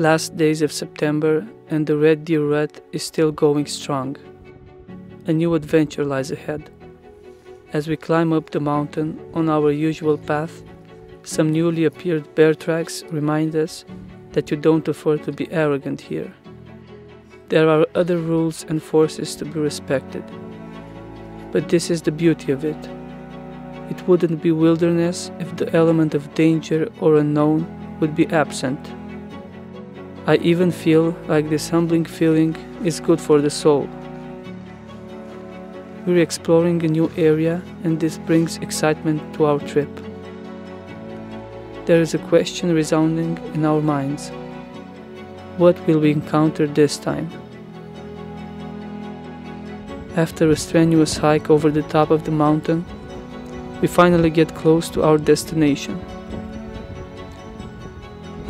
last days of September and the Red Deer Rut is still going strong. A new adventure lies ahead. As we climb up the mountain on our usual path, some newly appeared bear tracks remind us that you don't afford to be arrogant here. There are other rules and forces to be respected. But this is the beauty of it. It wouldn't be wilderness if the element of danger or unknown would be absent. I even feel like this humbling feeling is good for the soul. We're exploring a new area, and this brings excitement to our trip. There is a question resounding in our minds. What will we encounter this time? After a strenuous hike over the top of the mountain, we finally get close to our destination.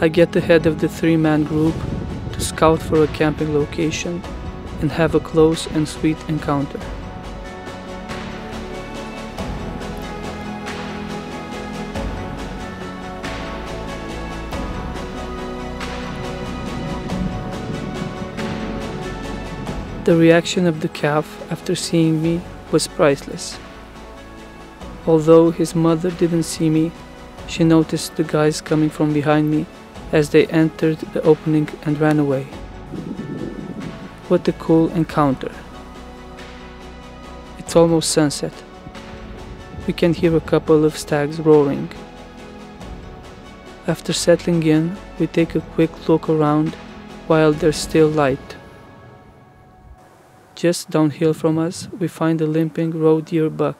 I get ahead of the three-man group to scout for a camping location and have a close and sweet encounter. The reaction of the calf after seeing me was priceless. Although his mother didn't see me, she noticed the guys coming from behind me as they entered the opening and ran away. What a cool encounter. It's almost sunset. We can hear a couple of stags roaring. After settling in, we take a quick look around while there's still light. Just downhill from us, we find a limping roe deer buck.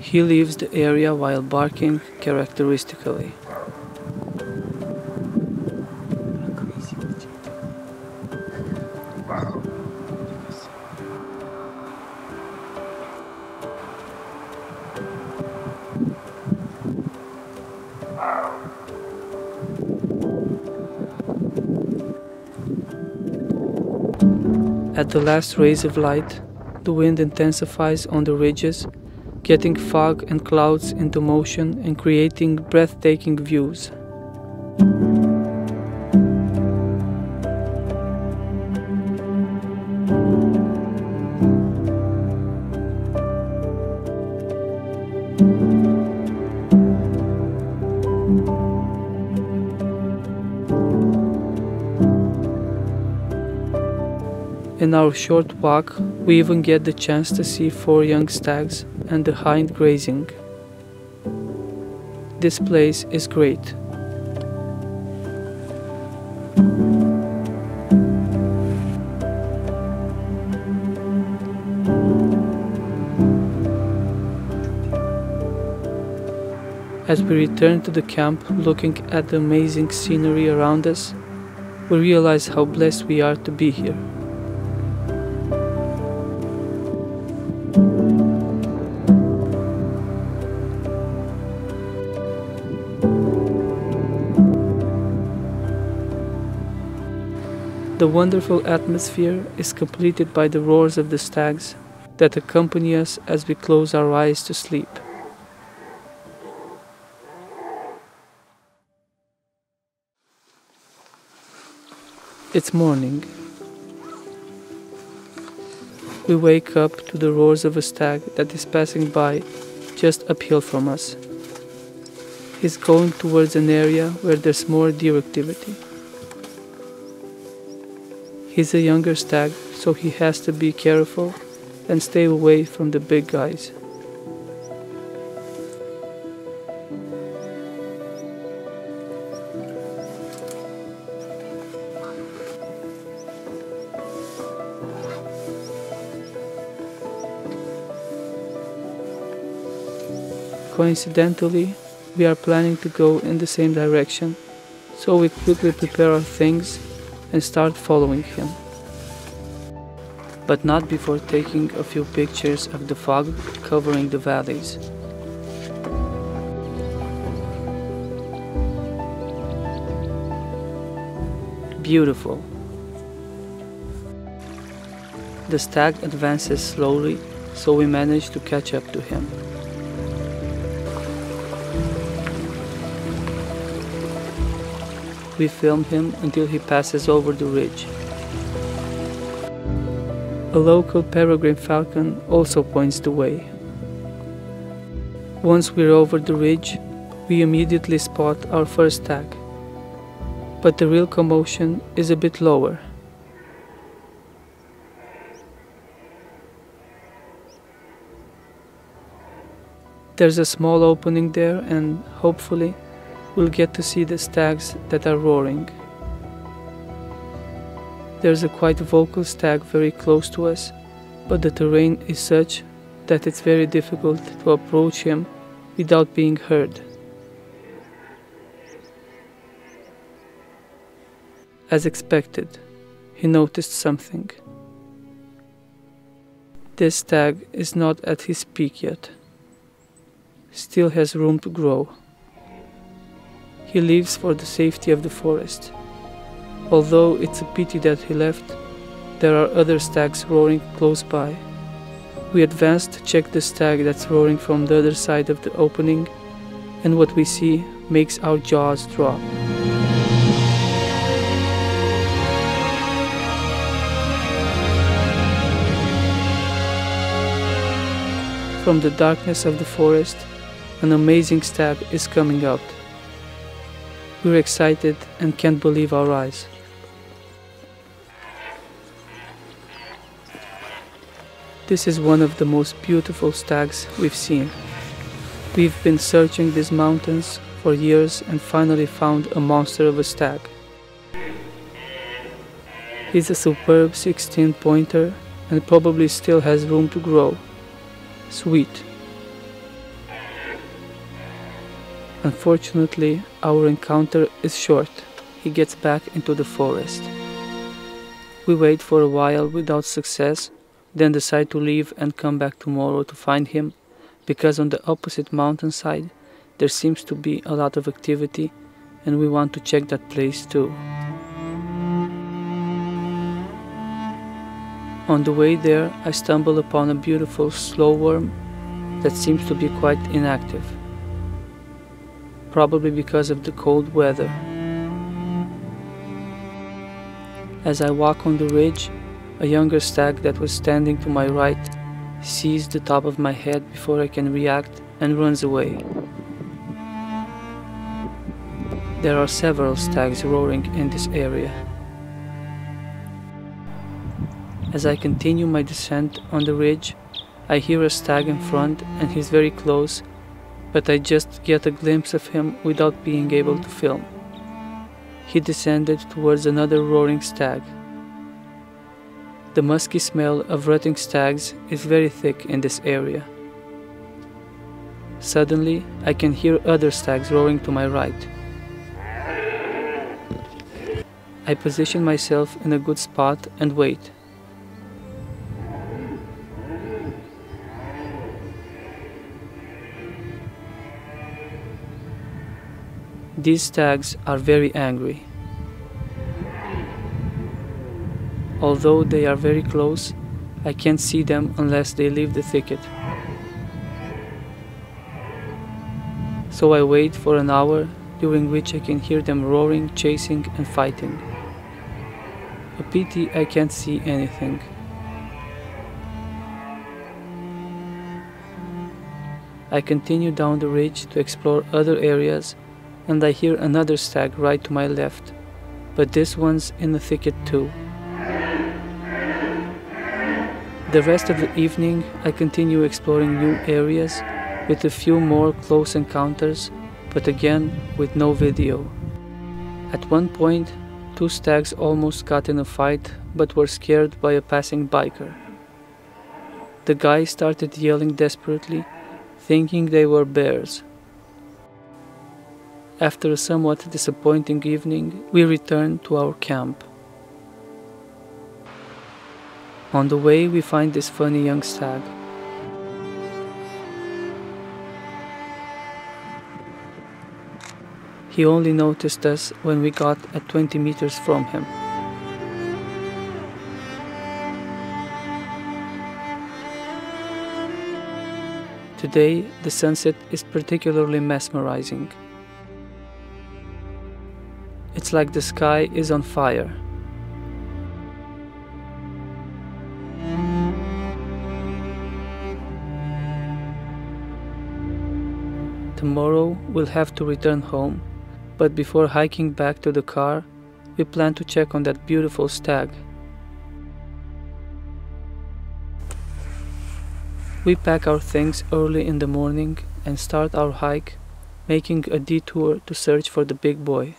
He leaves the area while barking characteristically. At the last rays of light, the wind intensifies on the ridges, getting fog and clouds into motion and creating breathtaking views. In our short walk, we even get the chance to see 4 young stags and the hind grazing. This place is great. As we return to the camp, looking at the amazing scenery around us, we realize how blessed we are to be here. The wonderful atmosphere is completed by the roars of the stags that accompany us as we close our eyes to sleep. It's morning. We wake up to the roars of a stag that is passing by just uphill from us. He's going towards an area where there's more deer activity. He's a younger stag, so he has to be careful and stay away from the big guys. Coincidentally, we are planning to go in the same direction, so we quickly prepare our things and start following him. But not before taking a few pictures of the fog covering the valleys. Beautiful. The stag advances slowly, so we manage to catch up to him. We film him until he passes over the ridge. A local peregrine falcon also points the way. Once we're over the ridge, we immediately spot our first stag. But the real commotion is a bit lower. There's a small opening there, and hopefully we'll get to see the stags that are roaring. There's a quite vocal stag very close to us, but the terrain is such that it's very difficult to approach him without being heard. As expected, he noticed something. This stag is not at his peak yet. Still has room to grow. He leaves for the safety of the forest. Although it's a pity that he left, there are other stags roaring close by. We advance to check the stag that's roaring from the other side of the opening, and what we see makes our jaws drop. From the darkness of the forest, an amazing stag is coming out. We're excited and can't believe our eyes. This is one of the most beautiful stags we've seen. We've been searching these mountains for years and finally found a monster of a stag. He's a superb 16-pointer and probably still has room to grow. Sweet. Unfortunately, our encounter is short. He gets back into the forest. We wait for a while without success, then decide to leave and come back tomorrow to find him, because on the opposite mountainside there seems to be a lot of activity and we want to check that place too. On the way there, I stumble upon a beautiful slowworm that seems to be quite inactive, probably because of the cold weather. As I walk on the ridge, a younger stag that was standing to my right sees the top of my head before I can react and runs away. There are several stags roaring in this area. As I continue my descent on the ridge, I hear a stag in front and he's very close, but I just get a glimpse of him without being able to film. He descended towards another roaring stag. The musky smell of rutting stags is very thick in this area. Suddenly, I can hear other stags roaring to my right. I position myself in a good spot and wait. These stags are very angry. Although they are very close, I can't see them unless they leave the thicket. So I wait for an hour, during which I can hear them roaring, chasing and fighting. A pity I can't see anything. I continue down the ridge to explore other areas, and I hear another stag right to my left, but this one's in the thicket too. The rest of the evening I continue exploring new areas with a few more close encounters, but again with no video. At one point, two stags almost got in a fight but were scared by a passing biker. The guy started yelling desperately, thinking they were bears. After a somewhat disappointing evening, we return to our camp. On the way, we find this funny young stag. He only noticed us when we got at 20 meters from him. Today, the sunset is particularly mesmerizing. It's like the sky is on fire. Tomorrow, we'll have to return home, but before hiking back to the car, we plan to check on that beautiful stag. We pack our things early in the morning and start our hike, making a detour to search for the big boy.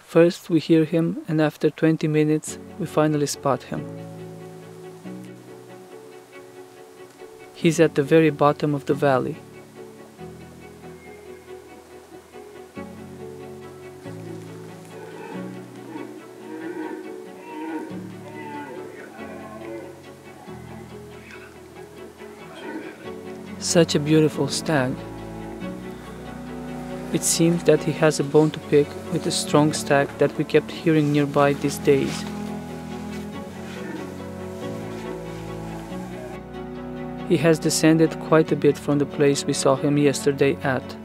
First we hear him, and after 20 minutes we finally spot him. He's at the very bottom of the valley. Such a beautiful stag. It seems that he has a bone to pick with a strong stag that we kept hearing nearby these days. He has descended quite a bit from the place we saw him yesterday at.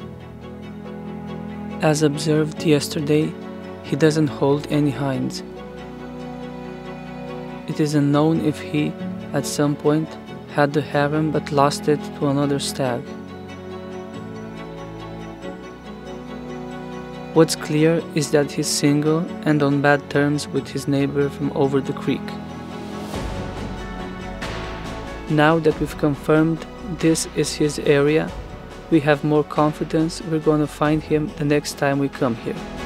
As observed yesterday, he doesn't hold any hinds. It is unknown if he, at some point, had the harem but lost it to another stag. What's clear is that he's single and on bad terms with his neighbor from over the creek. Now that we've confirmed this is his area, we have more confidence we're gonna find him the next time we come here.